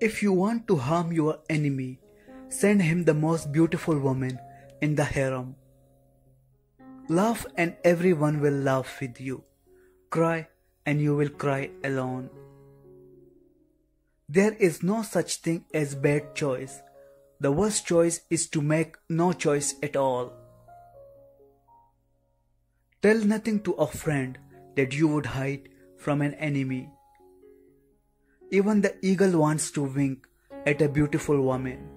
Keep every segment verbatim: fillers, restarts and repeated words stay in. If you want to harm your enemy, send him the most beautiful woman in the harem. Laugh and everyone will laugh with you. Cry and you will cry alone. There is no such thing as bad choice. The worst choice is to make no choice at all. Tell nothing to a friend that you would hide from an enemy. Even the eagle wants to wink at a beautiful woman.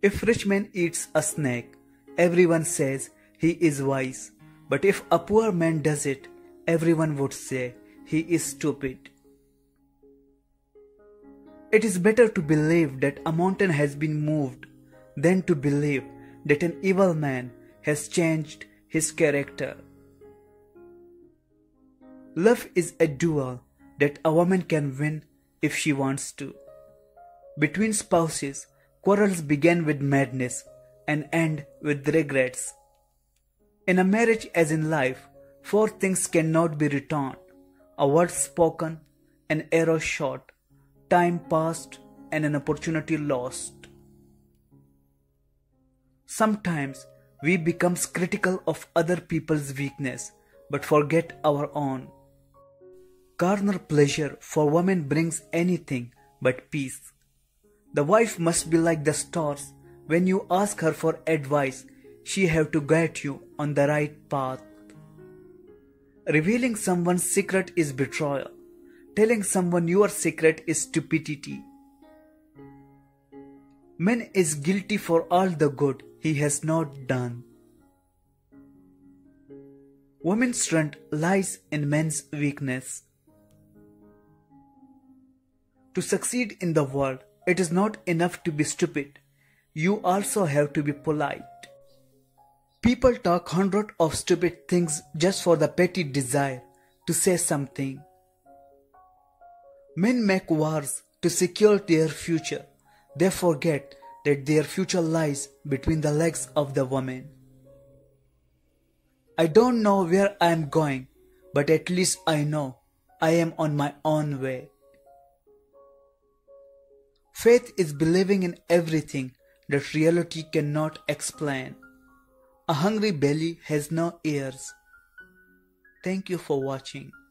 If a rich man eats a snake, everyone says he is wise. But if a poor man does it, everyone would say he is stupid. It is better to believe that a mountain has been moved than to believe that an evil man has changed his character. Love is a duel that a woman can win if she wants to. Between spouses, quarrels begin with madness and end with regrets. In a marriage as in life, four things cannot be returned: a word spoken, an arrow shot, time passed, and an opportunity lost. Sometimes we become critical of other people's weakness but forget our own. Carnal pleasure for women brings anything but peace. The wife must be like the stars. When you ask her for advice, she have to guide you on the right path. Revealing someone's secret is betrayal. Telling someone your secret is stupidity. Man is guilty for all the good he has not done. Woman's strength lies in man's weakness. To succeed in the world, it is not enough to be stupid. You also have to be polite. People talk hundreds of stupid things just for the petty desire to say something. Men make wars to secure their future. They forget that their future lies between the legs of the woman. I don't know where I am going, but at least I know I am on my own way. Faith is believing in everything that reality cannot explain. A hungry belly has no ears. Thank you for watching.